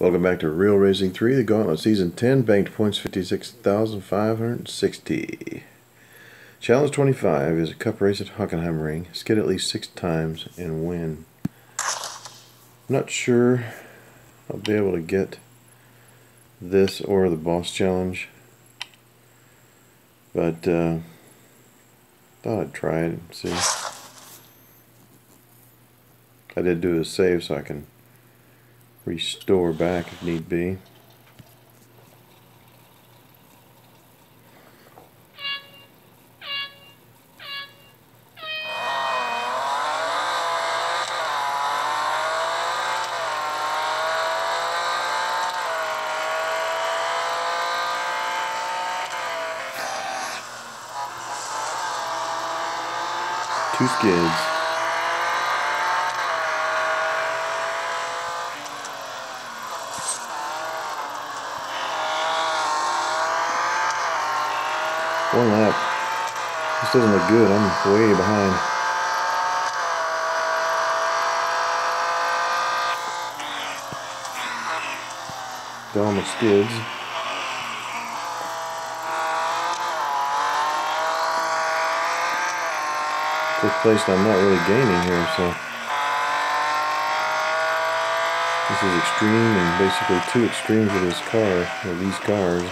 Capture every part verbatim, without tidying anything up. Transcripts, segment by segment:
Welcome back to Real Racing three, the Gauntlet Season ten, banked points fifty-six thousand five hundred sixty. Challenge twenty-five is a cup race at Hockenheim Ring. Skid at least six times and win. Not sure I'll be able to get this or the boss challenge, but uh, thought I'd try it and see. I did do a save so I can restore back if need be. Two skids. One lap. This doesn't look good. I'm way behind. Down the skids. This place I'm not really gaining here, so this is extreme, and basically two extremes of this car, or these cars.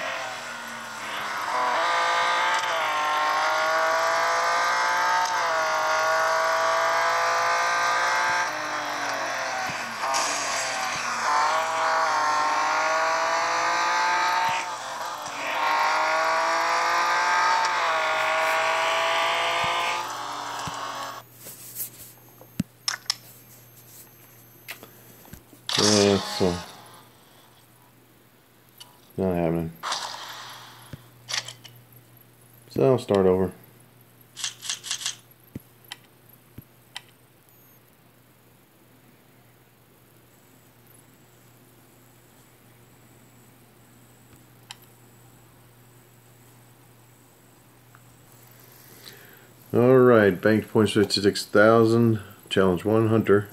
Yeah, so not happening. So I'll start over. All right, banked points fifty-six thousand. Challenge one, Hunter.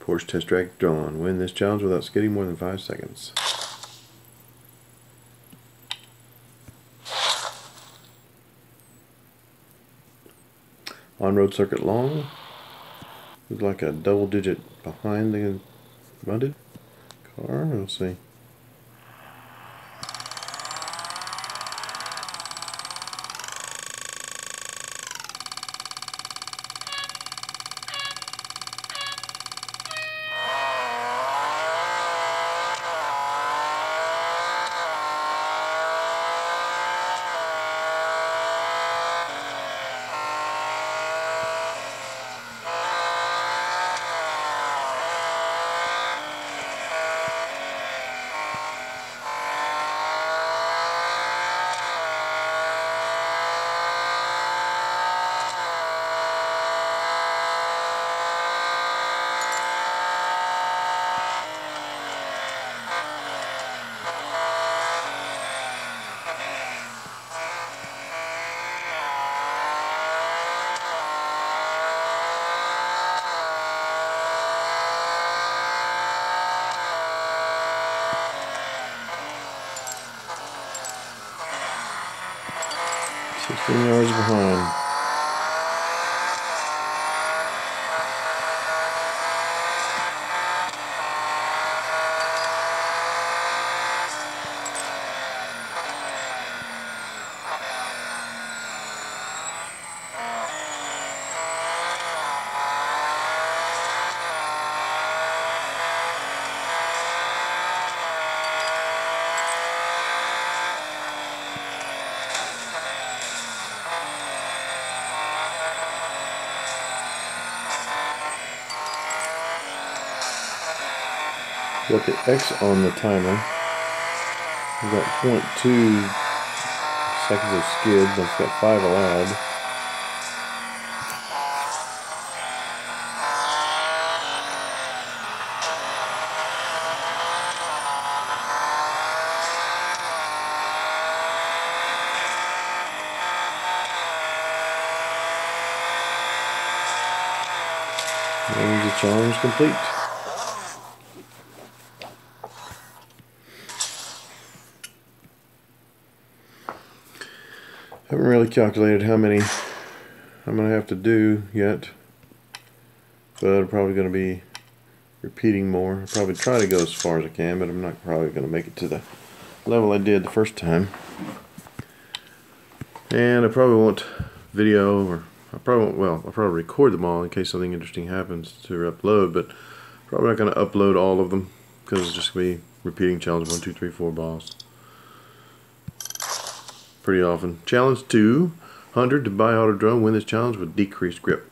Porsche Test Track, Dawn. Win this challenge without skidding more than five seconds. On-road circuit long. Looks like a double digit behind the mounted car. We'll see. sixteen yards behind. Got the X on the timer. We've got zero point two seconds of skid. That's got five allowed. And the challenge complete. haven't really calculated how many I'm going to have to do yet, but I'm probably going to be repeating more. I'll probably try to go as far as I can, but I'm not probably going to make it to the level I did the first time. And I probably won't video, or I probably won't, well, I'll probably record them all in case something interesting happens to upload, but probably not going to upload all of them because it's just going to be repeating challenge one, two, three, four balls pretty often. Challenge two hundred, Dubai Autodrome, win this challenge with decreased grip.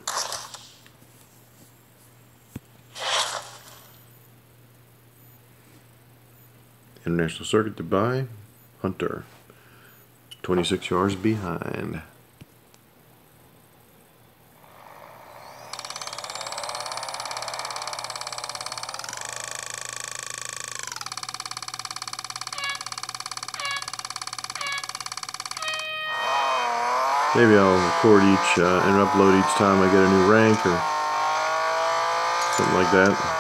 International Circuit, Dubai, Hunter, twenty-six yards behind. Maybe I'll record each uh, and upload each time I get a new rank or something like that.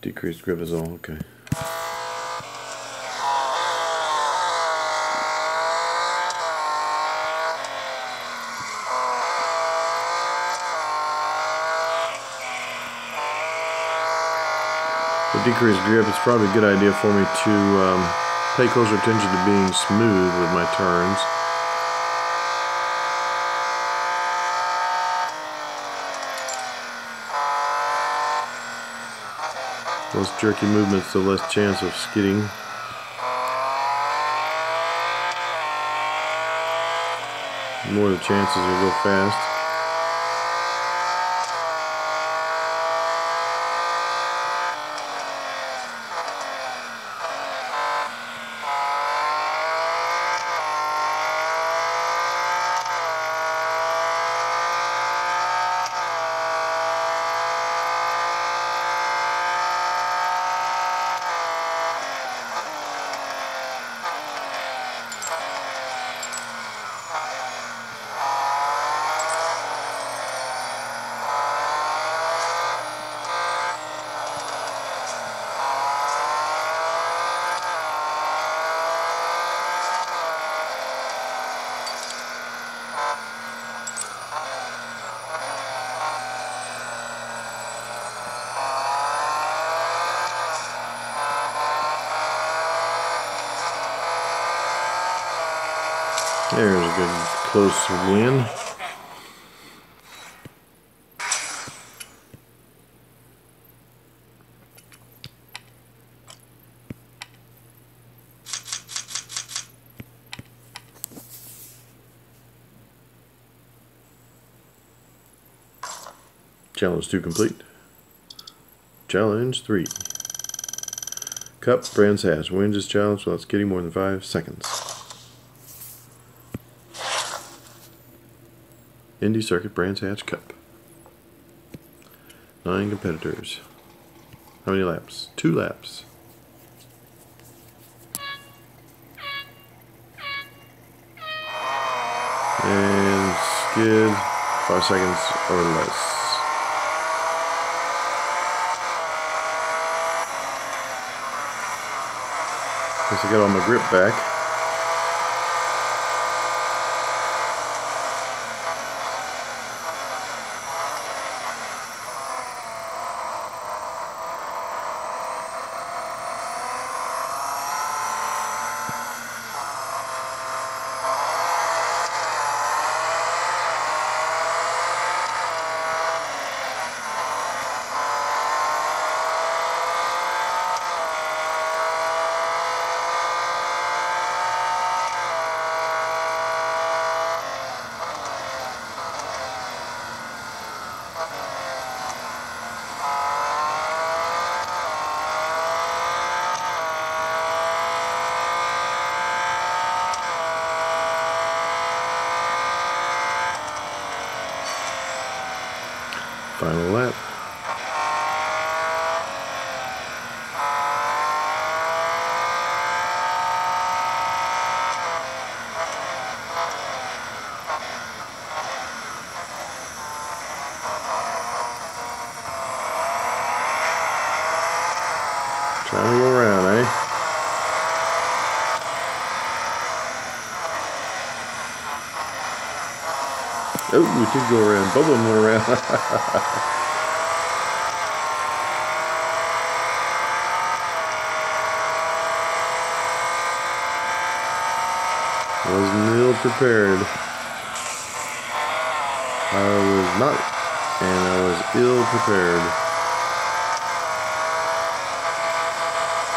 Decreased grip is all, okay. Decreased grip, it's probably a good idea for me to um, pay closer attention to being smooth with my turns. The less jerky movements, the less chance of skidding. The more the chances you'll go fast. There's a good close win. Challenge two complete. Challenge three. Cup, Brands Hatch wins this challenge without skidding more than five seconds. Indy Circuit, Brands Hatch Cup. Nine competitors. How many laps? Two laps. And skid, five seconds or less. Guess I got all my grip back. Final lap. Trying to go around, eh? Oh, we did go around. Both of them went around. I was ill prepared. I was not, and I was ill prepared.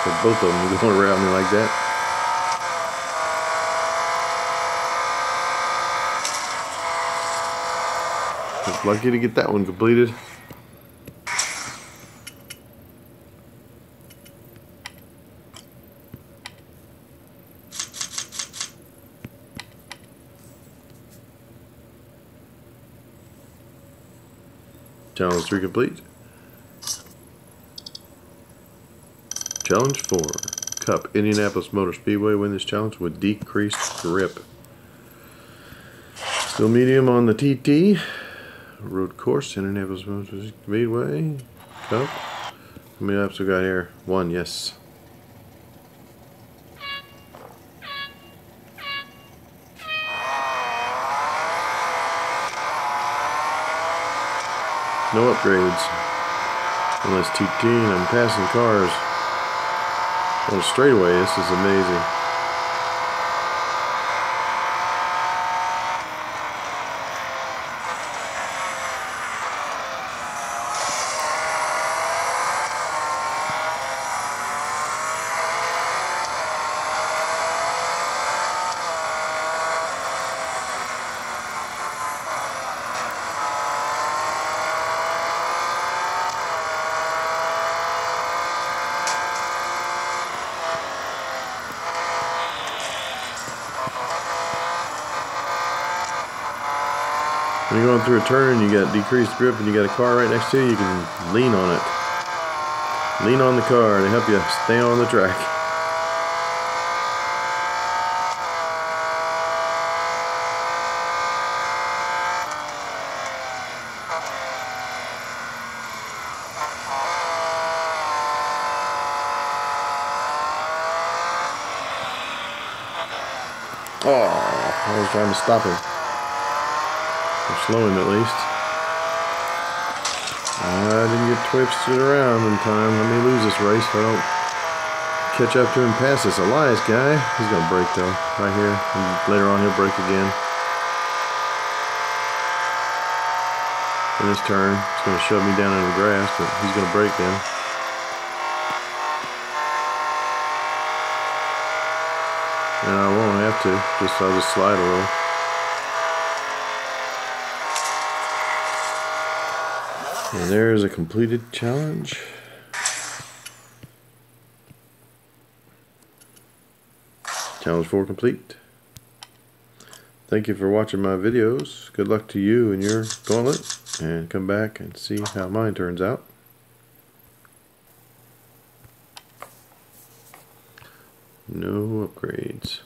But both of them were going around me like that. Lucky to get that one completed. Challenge three complete. Challenge four. Cup. Indianapolis Motor Speedway. Win this challenge with decreased grip. Still medium on the T T. Road course, Indianapolis Motor Speedway. Cup. How many laps we got here? One, yes. No upgrades. Unless T T and I'm passing cars on a straightaway. This is amazing. When you're going through a turn, you got decreased grip, and you got a car right next to you, you can lean on it. Lean on the car to help you stay on the track. Oh, I was trying to stop him. Slow him at least. I didn't get twisted around in time. Let me lose this race if I don't catch up to him past this Elias guy. He's going to break though, right here. And later on he'll break again. In this turn, he's going to shove me down in the grass, but he's going to break then. And I won't have to, just I'll just slide a little. And there is a completed challenge. Challenge four complete. Thank you for watching my videos. Good luck to you and your gauntlet. And come back and see how mine turns out. No upgrades.